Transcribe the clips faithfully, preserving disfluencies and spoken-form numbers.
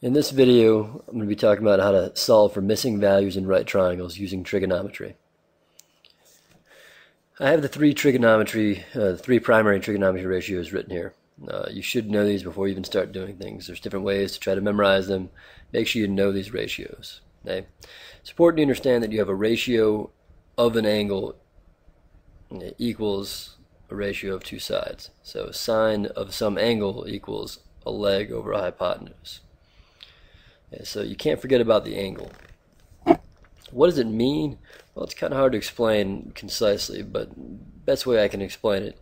In this video, I'm going to be talking about how to solve for missing values in right triangles using trigonometry. I have the three trigonometry, uh, three primary trigonometry ratios written here. Uh, you should know these before you even start doing things. There's different ways to try to memorize them. Make sure you know these ratios. Okay? It's important to understand that you have a ratio of an angle equals a ratio of two sides. So sine of some angle equals a leg over a hypotenuse. So you can't forget about the angle. What does it mean? Well, it's kind of hard to explain concisely, but best way I can explain it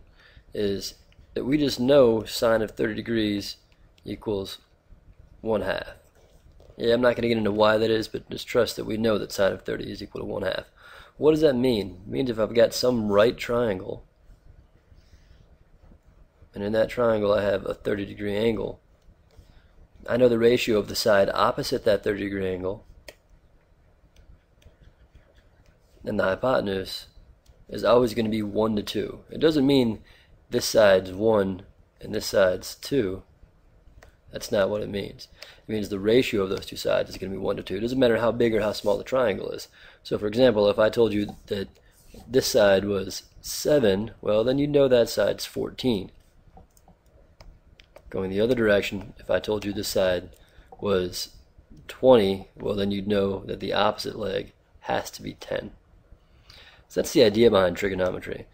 is that we just know sine of thirty degrees equals one half. Yeah, I'm not going to get into why that is, but just trust that we know that sine of thirty is equal to one half. What does that mean? It means if I've got some right triangle, and in that triangle I have a thirty degree angle, I know the ratio of the side opposite that thirty degree angle and the hypotenuse is always going to be one to two. It doesn't mean this side's one and this side's two. That's not what it means. It means the ratio of those two sides is going to be one to two. It doesn't matter how big or how small the triangle is. So for example, if I told you that this side was seven, well then you know that side's fourteen. Going the other direction, if I told you this side was twenty, well then you'd know that the opposite leg has to be ten. So that's the idea behind trigonometry.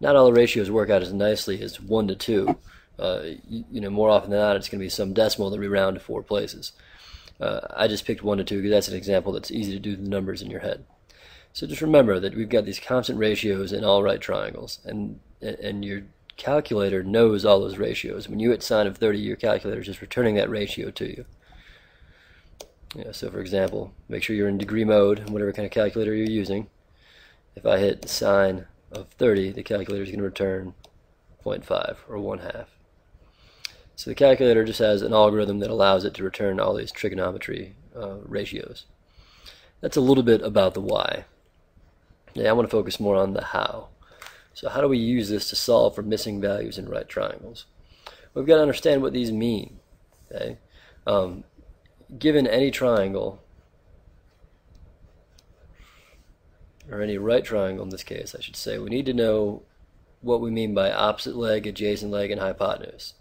Not all the ratios work out as nicely as one to two. Uh, you, you know, more often than not, it's going to be some decimal that we round to four places. Uh, I just picked one to two because that's an example that's easy to do the numbers in your head. So just remember that we've got these constant ratios in all right triangles, and, and you're calculator knows all those ratios. When you hit sine of thirty, your calculator is just returning that ratio to you. Yeah, so for example, make sure you're in degree mode, whatever kind of calculator you're using. If I hit sine of thirty, the calculator is going to return zero point five or one half. So the calculator just has an algorithm that allows it to return all these trigonometry uh, ratios. That's a little bit about the why. Yeah, I want to focus more on the how. So how do we use this to solve for missing values in right triangles? We've got to understand what these mean. Okay? Um, given any triangle, or any right triangle in this case, I should say, we need to know what we mean by opposite leg, adjacent leg, and hypotenuse.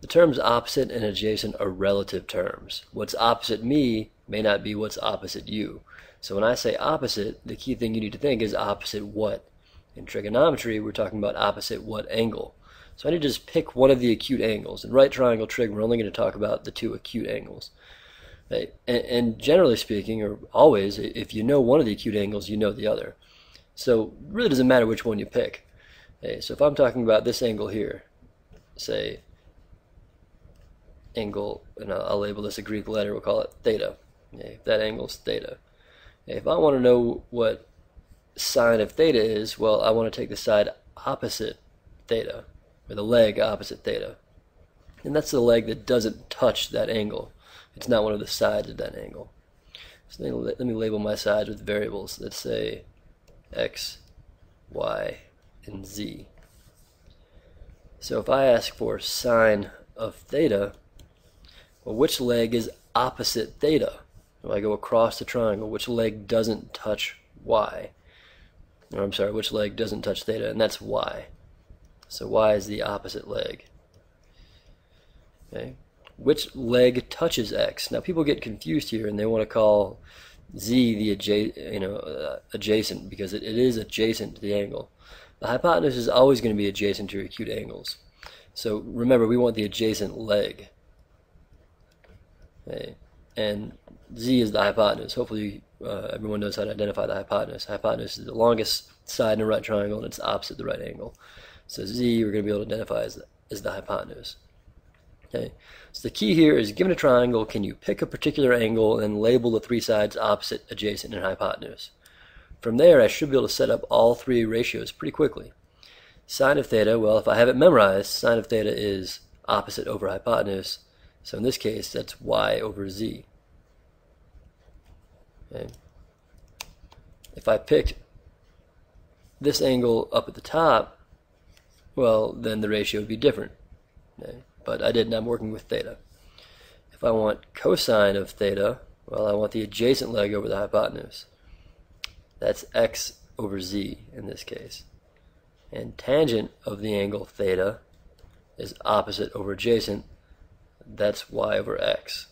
The terms opposite and adjacent are relative terms. What's opposite me may not be what's opposite you. So when I say opposite, the key thing you need to think is opposite what? In trigonometry, we're talking about opposite what angle. So I need to just pick one of the acute angles. In right triangle trig, we're only going to talk about the two acute angles. And generally speaking, or always, if you know one of the acute angles, you know the other. So it really doesn't matter which one you pick. So if I'm talking about this angle here, say angle, and I'll label this a Greek letter, we'll call it theta. If that angle's theta. If I want to know what sine of theta is, well, I want to take the side opposite theta, or the leg opposite theta, and that's the leg that doesn't touch that angle. It's not one of the sides of that angle. So let me label my sides with variables. Let's say x, y, and z. So if I ask for sine of theta, well, which leg is opposite theta? If I go across the triangle, which leg doesn't touch y? Or I'm sorry, which leg doesn't touch theta, and that's y. So y is the opposite leg. Okay. Which leg touches x? Now people get confused here, and they want to call z the adja you know, uh, adjacent, because it, it is adjacent to the angle. The hypotenuse is always going to be adjacent to your acute angles. So remember, we want the adjacent leg. Okay. And z is the hypotenuse. Hopefully Uh, everyone knows how to identify the hypotenuse. Hypotenuse is the longest side in a right triangle, and it's opposite the right angle. So z, we're going to be able to identify as the, as the hypotenuse. Okay. So the key here is, given a triangle, can you pick a particular angle and label the three sides opposite, adjacent, and hypotenuse? From there, I should be able to set up all three ratios pretty quickly. Sine of theta, well, if I have it memorized, sine of theta is opposite over hypotenuse. So in this case, that's y over z. Okay. If I picked this angle up at the top, well, then the ratio would be different. Okay. But I didn't. I'm working with theta. If If I want cosine of theta, well, I want the adjacent leg over the hypotenuse. That's x over z in this case. And tangent of the angle theta is opposite over adjacent. That's y over x.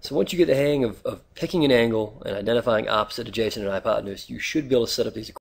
So once you get the hang of, of picking an angle and identifying opposite, adjacent, and hypotenuse, you should be able to set up these equations.